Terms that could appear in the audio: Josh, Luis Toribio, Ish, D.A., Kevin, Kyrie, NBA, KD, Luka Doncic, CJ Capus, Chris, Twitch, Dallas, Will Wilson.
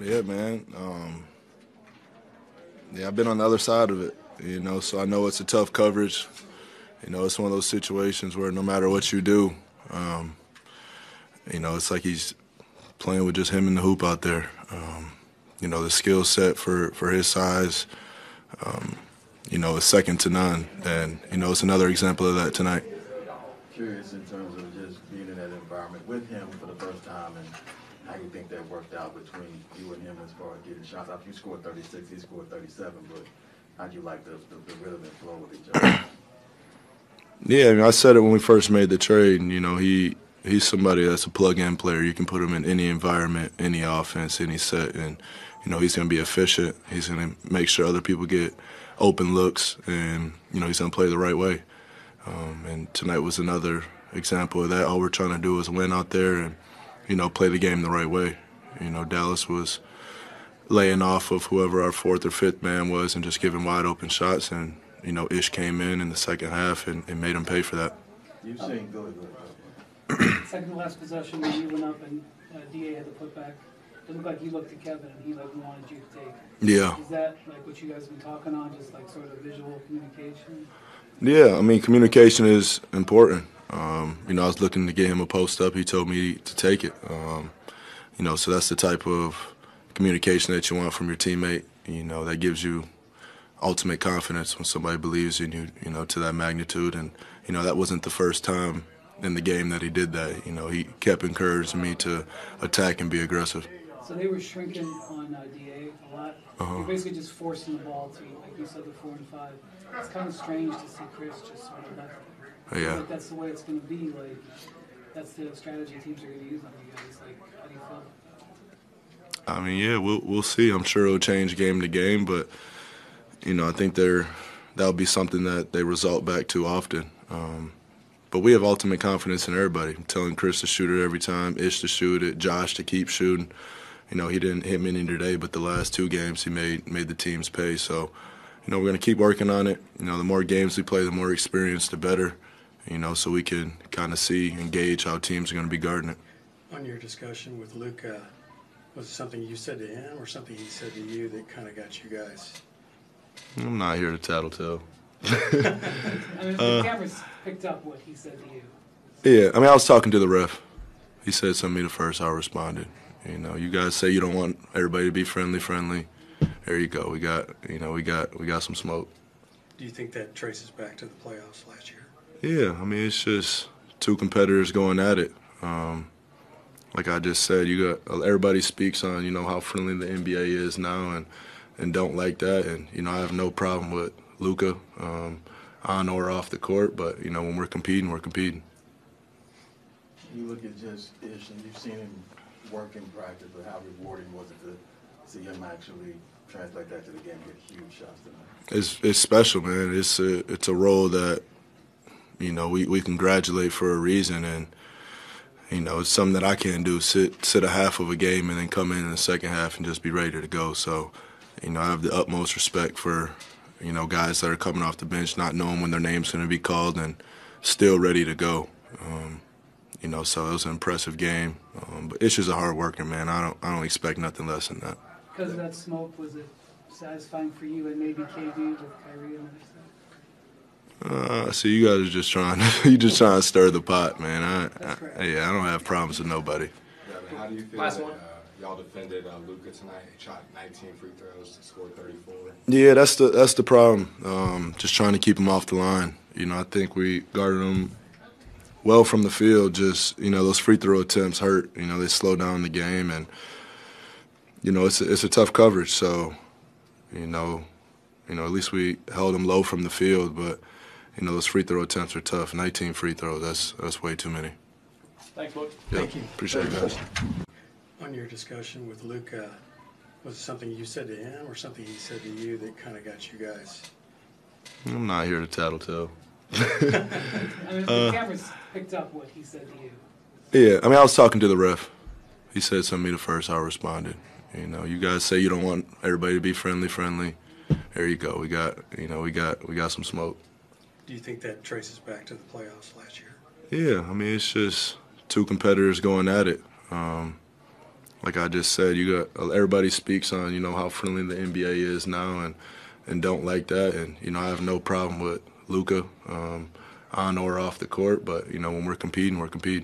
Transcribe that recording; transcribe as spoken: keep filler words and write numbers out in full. Yeah, man. Um, yeah, I've been on the other side of it, you know, so I know it's a tough coverage. You know, it's one of those situations where no matter what you do, um, you know, it's like he's playing with just him in the hoop out there. Um, you know, the skill set for, for his size, um, you know, is second to none. And, you know, it's another example of that tonight. Curious in terms of just being in that environment with him for the first time and how you think that worked out between you and him as far as getting shots off. You scored thirty-six, he scored thirty-seven, but how'd you like the, the, the rhythm and flow with each other? Yeah, I mean, I said it when we first made the trade. You know, he he's somebody that's a plug-in player. You can put him in any environment, any offense, any set, and, you know, he's going to be efficient. He's going to make sure other people get open looks, and, you know, he's going to play the right way. Um, and tonight was another example of that. All we're trying to do is win out there and, you know, play the game the right way. You know, Dallas was laying off of whoever our fourth or fifth man was and just giving wide open shots. And, you know, Ish came in in the second half and, and made him pay for that. You've seen good, good. Second to last possession, when you went up and uh, D A had the putback, it looked like you looked at Kevin and he like wanted you to take. Yeah. Is that like what you guys have been talking on, just like sort of visual communication? Yeah, I mean, communication is important. Um, you know, I was looking to get him a post up. He told me to take it. Um, you know, so that's the type of communication that you want from your teammate. You know, that gives you ultimate confidence when somebody believes in you, you know, to that magnitude. And, you know, that wasn't the first time in the game that he did that. You know, he kept encouraging me to attack and be aggressive. So they were shrinking on uh, D A a lot. Uh-huh. You're basically just forcing the ball to, like you said, the four and five. It's kind of strange to see Chris just sort of left. Yeah. Like that's the way it's going to be. Like that's the strategy teams are going to use on you guys. Like, how do you feel? I mean, yeah, we'll we'll see. I'm sure it'll change game to game, but you know, I think they're that'll be something that they result back to often. Um, but we have ultimate confidence in everybody. I'm telling Chris to shoot it every time, Ish to shoot it, Josh to keep shooting. You know, he didn't hit many today, but the last two games he made made the teams pay. So, you know, we're going to keep working on it. You know, the more games we play, the more experience, the better. You know, so we can kind of see and gauge how teams are going to be guarding it. On your discussion with Luka, was it something you said to him or something he said to you that kind of got you guys? I'm not here to tattletale. I mean, the cameras picked up what he said to you. Yeah, I mean, I was talking to the ref. He said something to me the first, I responded. You know, you guys say you don't want everybody to be friendly, friendly. There you go. We got, you know, we got, we got some smoke. Do you think that traces back to the playoffs last year? Yeah, I mean, it's just two competitors going at it. Um, like I just said, you got everybody speaks on, you know, how friendly the N B A is now and, and don't like that. And, you know, I have no problem with Luka um, on or off the court. But, you know, when we're competing, we're competing. You look at just Ish, and you've seen him work in practice, but how rewarding was it to see him actually translate that to the game, get huge shots tonight? It's, it's special, man. It's a, it's a role that, you know, we, we congratulate for a reason, and, you know, it's something that I can't do, sit sit a half of a game and then come in in the second half and just be ready to go. So, you know, I have the utmost respect for, you know, guys that are coming off the bench, not knowing when their name's going to be called and still ready to go. Um, you know, so it was an impressive game. Um, but Ish is a hard worker, man. I don't I don't expect nothing less than that. Because of that smoke, was it satisfying for you and maybe K D with Kyrie on the next time? Uh, so you guys are just trying, you just trying to stir the pot, man. I, I right. Yeah, I don't have problems with nobody. Yeah, I mean, how do you feel Last that uh, y'all defended uh, Luka tonight? He shot nineteen free throws, scored thirty-four. Yeah, that's the that's the problem. Um, just trying to keep him off the line. You know, I think we guarded him well from the field. Just you know, those free throw attempts hurt. You know, they slow down the game, and you know, it's a, it's a tough coverage. So, you know, you know, at least we held him low from the field, but. You know, those free throw attempts are tough. nineteen free throws, that's, that's way too many. Thanks, Luke. Yeah, thank you. Appreciate it, guys. On your discussion with Luka, was it something you said to him or something he said to you that kind of got you guys? I'm not here to tattletale. I mean, the cameras picked up what he said to you. Yeah, I mean, I was talking to the ref. He said something to me the first, I responded. You know, you guys say you don't want everybody to be friendly, friendly. There you go. We got, you know, we got, we got some smoke. Do you think that traces back to the playoffs last year? Yeah, I mean, it's just two competitors going at it. Um, like I just said, you got everybody speaks on, you know, how friendly the N B A is now, and and don't like that. And you know, I have no problem with Luka um, on or off the court, but you know, when we're competing, we're competing.